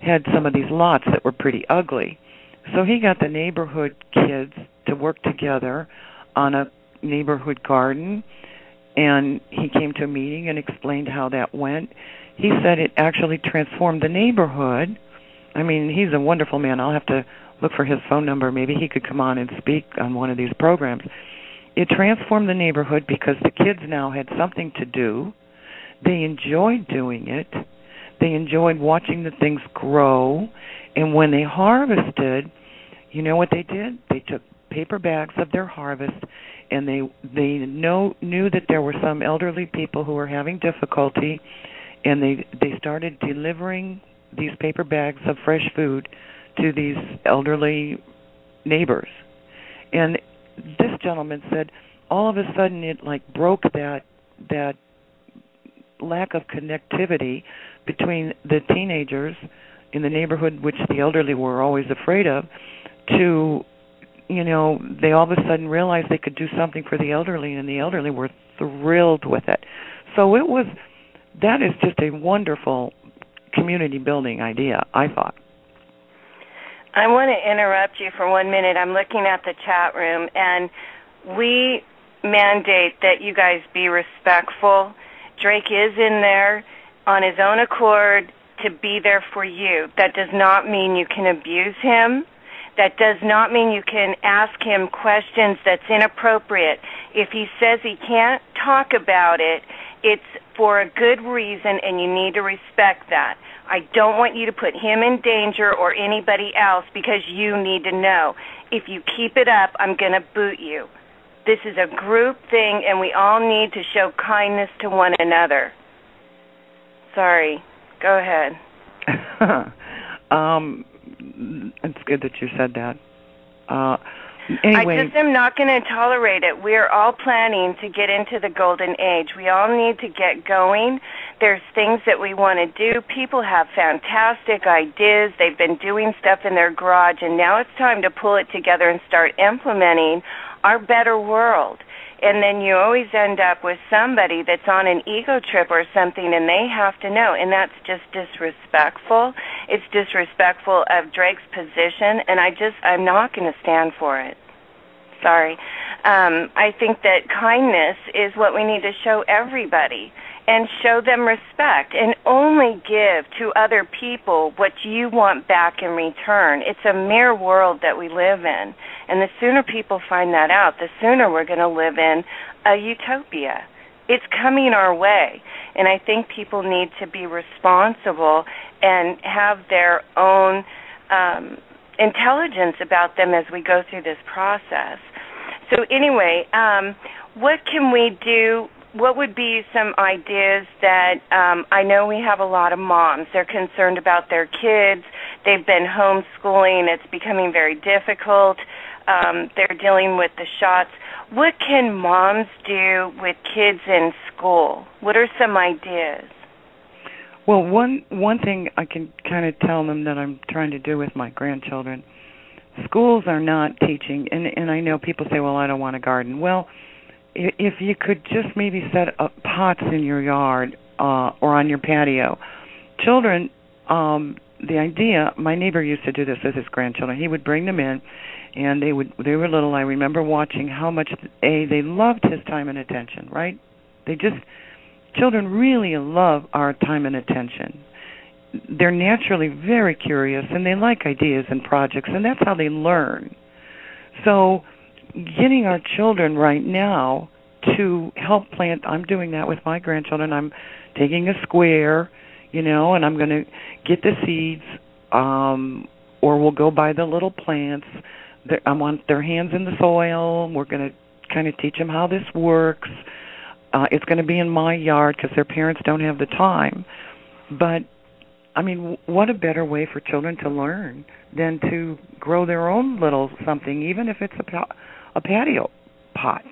had some of these lots that were pretty ugly. So he got the neighborhood kids to work together on a neighborhood garden, and he came to a meeting and explained how that went. He said it actually transformed the neighborhood. I mean, he's a wonderful man. I'll have to look for his phone number. Maybe he could come on and speak on one of these programs. It transformed the neighborhood because the kids now had something to do. They enjoyed doing it. They enjoyed watching the things grow. And when they harvested, you know what they did? They took paper bags of their harvest, and they knew that there were some elderly people who were having difficulty, and they started delivering these paper bags of fresh food to these elderly neighbors. And this gentleman said all of a sudden it like broke that lack of connectivity between the teenagers in the neighborhood, which the elderly were always afraid of, to, you know, they all of a sudden realized they could do something for the elderly, and the elderly were thrilled with it. So it was, that is just a wonderful community building idea, I thought. I want to interrupt you for 1 minute. I'm looking at the chat room, and we mandate that you guys be respectful. Drake is in there on his own accord to be there for you. That does not mean you can abuse him. That does not mean you can ask him questions that's inappropriate. If he says he can't talk about it, it's for a good reason, and you need to respect that. I don't want you to put him in danger or anybody else because you need to know. If you keep it up, I'm going to boot you. This is a group thing, and we all need to show kindness to one another. Sorry. Go ahead. It's good that you said that. Anyway. I just am not going to tolerate it. We're all planning to get into the golden age. We all need to get going. There's things that we want to do. People have fantastic ideas. They've been doing stuff in their garage, and now it's time to pull it together and start implementing our better world. And then you always end up with somebody that's on an ego trip or something, and they have to know. And that's just disrespectful. It's disrespectful of Drake's position, and I'm not going to stand for it. Sorry. I think that kindness is what we need to show everybody, and show them respect, and only give to other people what you want back in return. It's a mere world that we live in, and the sooner people find that out, the sooner we're going to live in a utopia. It's coming our way, and I think people need to be responsible and have their own intelligence about them as we go through this process. So anyway, what can we do? What would be some ideas that I know we have a lot of moms. They're concerned about their kids. They've been homeschooling. It's becoming very difficult. They're dealing with the shots. What can moms do with kids in school? What are some ideas? Well, one thing I can kind of tell them that I'm trying to do with my grandchildren, schools are not teaching, and I know people say, well, I don't want a garden. Well, if you could just maybe set up pots in your yard or on your patio. Children, the idea, my neighbor used to do this with his grandchildren. He would bring them in, and they were little. I remember watching how much, they loved his time and attention, right? Children really love our time and attention. They're naturally very curious, and they like ideas and projects, and that's how they learn. So getting our children right now to help plant, I'm doing that with my grandchildren. I'm taking a square, you know, and I'm going to get the seeds, or we'll go buy the little plants. I want their hands in the soil. We're going to kind of teach them how this works. It's going to be in my yard because their parents don't have the time. But, I mean, what a better way for children to learn than to grow their own little something, even if it's a patio pot.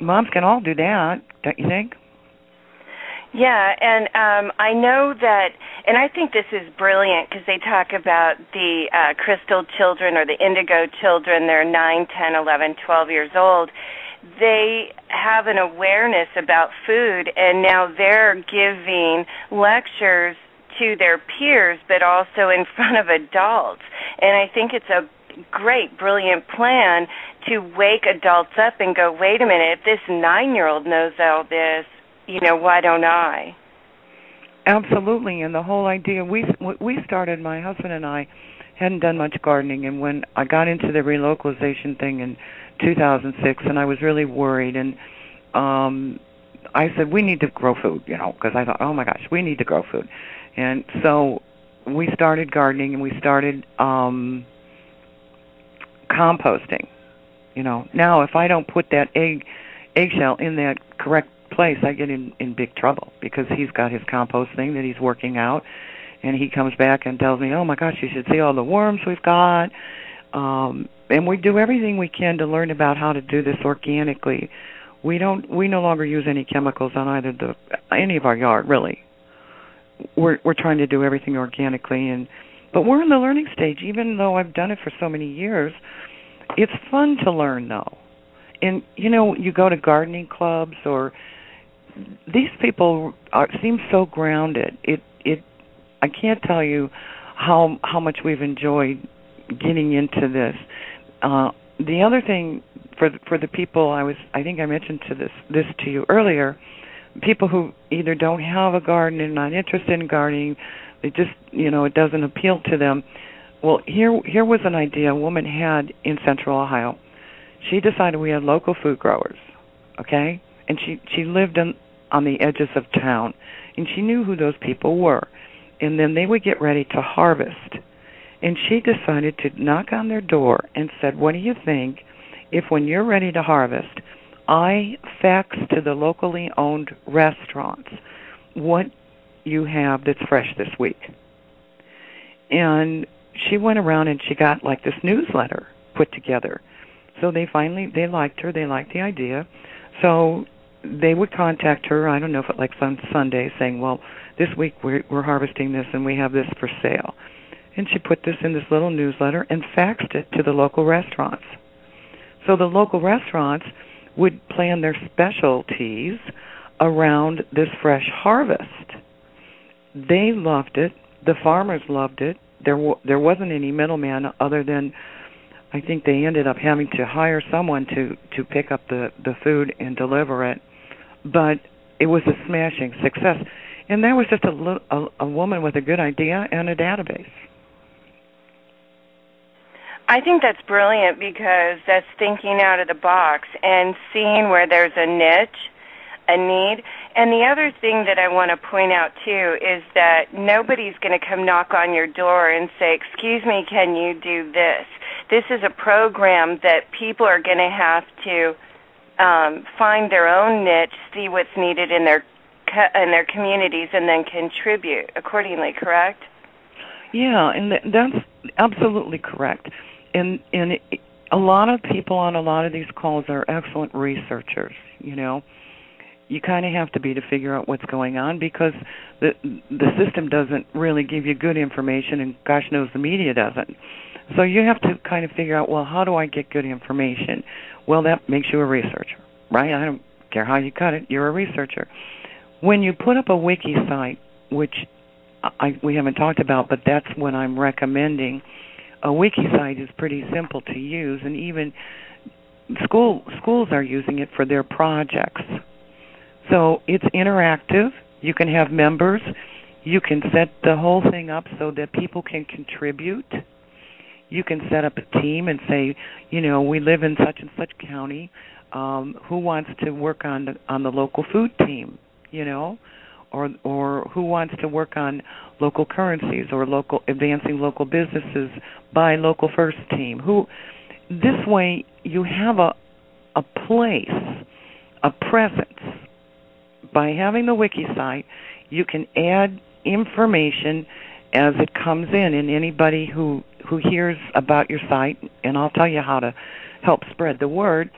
Moms can all do that, don't you think? Yeah, and I know that, and I think this is brilliant because they talk about the crystal children or the indigo children. They're 9, 10, 11, 12 years old. They have an awareness about food, and now they're giving lectures to their peers, but also in front of adults. And I think it's a great, brilliant plan to wake adults up and go, wait a minute, if this 9-year-old knows all this, you know, why don't I? Absolutely, and the whole idea, we started, my husband and I hadn't done much gardening, and when I got into the relocalization thing in 2006, and I was really worried, and I said, we need to grow food, you know, because I thought, oh my gosh, we need to grow food. And so we started gardening, and we started composting, you know. Now if I don't put that eggshell in that correct place, I get in big trouble, because he's got his compost thing that he's working out, and he comes back and tells me, oh my gosh, you should see all the worms we've got. And we do everything we can to learn about how to do this organically. We no longer use any chemicals on either any of our yard, really. We're trying to do everything organically, but we're in the learning stage. Even though I've done it for so many years, it's fun to learn though. And you know, you go to gardening clubs, or these people seem so grounded. I can't tell you how much we've enjoyed getting into this. The other thing for the people, I think I mentioned this to you earlier, people who either don't have a garden and not interested in gardening, they just, you know, it doesn't appeal to them. Well, here was an idea a woman had in Central Ohio. She decided we had local food growers, okay? And she lived on the edges of town, and she knew who those people were. And then they would get ready to harvest. And she decided to knock on their door and said, what do you think if when you're ready to harvest, I fax to the locally owned restaurants what you have that's fresh this week? And she went around and she got like this newsletter put together. So they liked her, they liked the idea. So they would contact her, I don't know if it like on Sunday, saying, well, this week we're harvesting this and we have this for sale. And she put this in this little newsletter and faxed it to the local restaurants. So the local restaurants would plan their specialties around this fresh harvest. They loved it. The farmers loved it. There wasn't any middleman other than, I think they ended up having to hire someone to pick up the food and deliver it. But it was a smashing success. And that was just a woman with a good idea and a database. I think that's brilliant, because that's thinking out of the box and seeing where there's a niche, a need. And the other thing that I want to point out, too, is that nobody's going to come knock on your door and say, excuse me, can you do this? This is a program that people are going to have to find their own niche, see what's needed in their communities, and then contribute accordingly, correct? Yeah, and that's absolutely correct. And a lot of people on a lot of these calls are excellent researchers, you know. You kind of have to be to figure out what's going on, because the system doesn't really give you good information, and gosh knows the media doesn't. So you have to kind of figure out, well, how do I get good information? Well, that makes you a researcher, right? I don't care how you cut it, you're a researcher. When you put up a wiki site, which we haven't talked about, but that's what I'm recommending, a wiki site is pretty simple to use, and even schools are using it for their projects. So it's interactive. You can have members. You can set the whole thing up so that people can contribute. You can set up a team and say, you know, we live in such and such county. Who wants to work on the local food team, you know, or who wants to work on local currencies or local advancing local businesses by local first team? This way you have a place, a presence. By having the wiki site, you can add information as it comes in, and anybody who hears about your site, and I'll tell you how to help spread the word,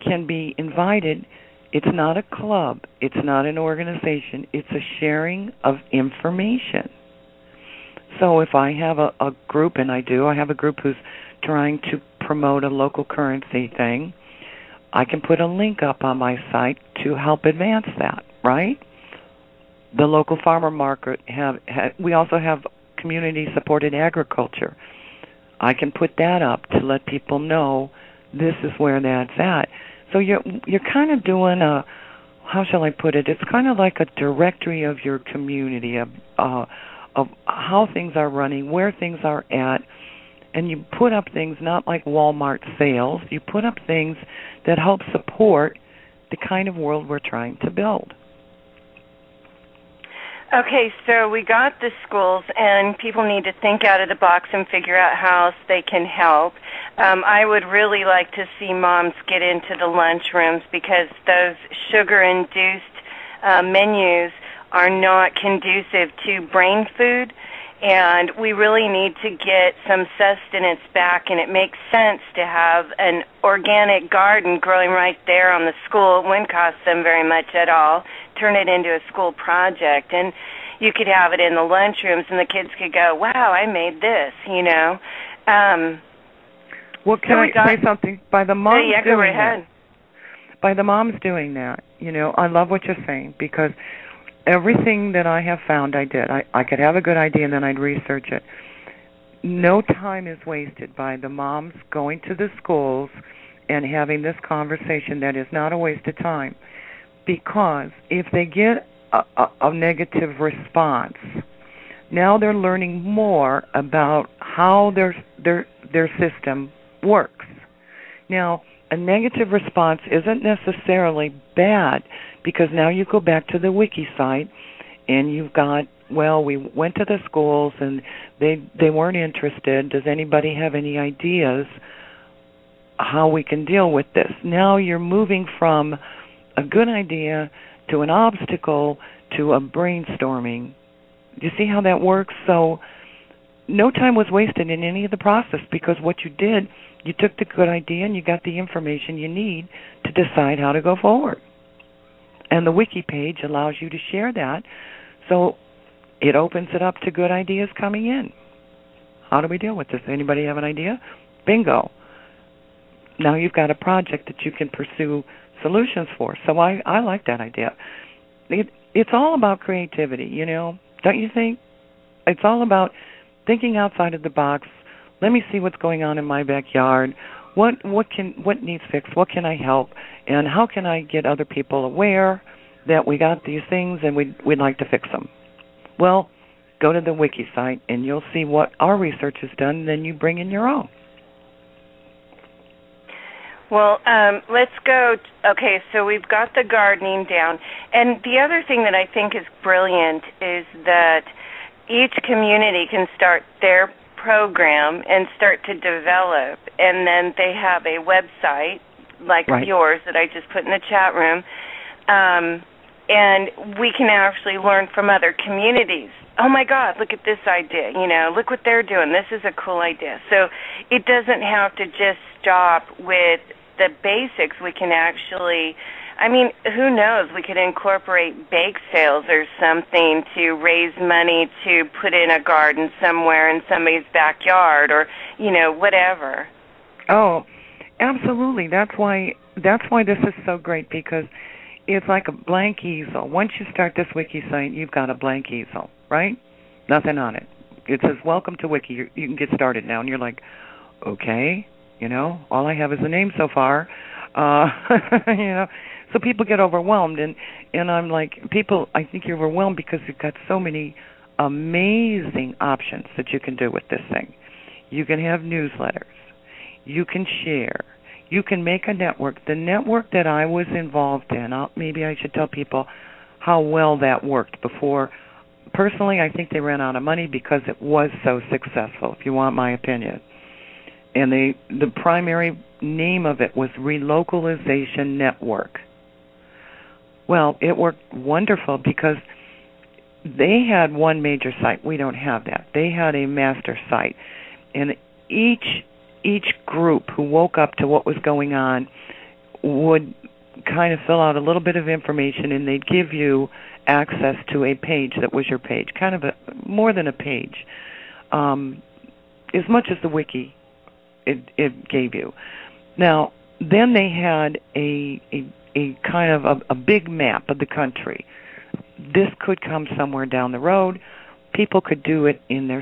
can be invited. It's not a club. It's not an organization. It's a sharing of information. So if I have a group, and I have a group who's trying to promote a local currency thing, I can put a link up on my site to help advance that, right? the local farmer market. We also have community-supported agriculture. I can put that up to let people know this is where that's at. So you're kind of doing a, how shall I put it? It's kind of like a directory of your community, of how things are running, where things are at. And you put up things not like Walmart sales. You put up things that help support the kind of world we're trying to build. Okay, so we got the schools, and people need to think out of the box and figure out how else they can help. I would really like to see moms get into the lunchrooms, because those sugar-induced menus are not conducive to brain food. And we really need to get some sustenance back, and it makes sense to have an organic garden growing right there on the school. It wouldn't cost them very much at all. Turn it into a school project, and you could have it in the lunchrooms, and the kids could go, wow, I made this, you know. Well, can I say something? By the moms doing that. By the moms doing that. You know, I love what you're saying, because everything that I have found I did. I could have a good idea, and then I'd research it. No time is wasted by the moms going to the schools and having this conversation. That is not a waste of time, because if they get a negative response, now they're learning more about how their system works. Now, a negative response isn't necessarily bad, because now you go back to the wiki site and you've got, well, we went to the schools and they weren't interested. Does anybody have any ideas how we can deal with this? Now you're moving from a good idea to an obstacle to a brainstorming. Do you see how that works? So no time was wasted in any of the process, because what you did, you took the good idea and you got the information you need to decide how to go forward. And the wiki page allows you to share that, so it opens it up to good ideas coming in. How do we deal with this? Anybody have an idea? Bingo. Now you've got a project that you can pursue solutions for. So I like that idea. It's all about creativity, you know, don't you think? It's all about thinking outside of the box. Let me see what's going on in my backyard. What needs fixed? What can I help? And how can I get other people aware that we got these things and we'd like to fix them? Well, go to the wiki site and you'll see what our research has done, and then you bring in your own. Well, let's go. Okay, so we've got the gardening down. And the other thing that I think is brilliant is that each community can start their program and start to develop, and then they have a website like yours that I just put in the chat room, and we can actually learn from other communities. Oh my God, look at this idea, you know, look what they're doing, this is a cool idea. So it doesn't have to just stop with the basics. We can actually, I mean, who knows, we could incorporate bake sales or something to raise money to put in a garden somewhere in somebody's backyard, or, you know, whatever. Oh, absolutely. That's why this is so great, because it's like a blank easel. Once you start this wiki site, you've got a blank easel, right? Nothing on it. It says, welcome to Wiki. You can get started now. And you're like, okay, you know, all I have is a name so far. You know. So people get overwhelmed, and I'm like, people, I think you're overwhelmed because you've got so many amazing options that you can do with this thing. You can have newsletters. You can share. You can make a network. The network that I was involved in, maybe I should tell people how well that worked before. Personally, I think they ran out of money because it was so successful, if you want my opinion. And the primary name of it was Relocalization Network. Well, it worked wonderful because they had one major site. We don't have that. They had a master site. And each group who woke up to what was going on would kind of fill out a little bit of information, and they'd give you access to a page that was your page, kind of more than a page, as much as the wiki it gave you. Now, then they had a kind of a big map of the country, This could come somewhere down the road. People could do it in their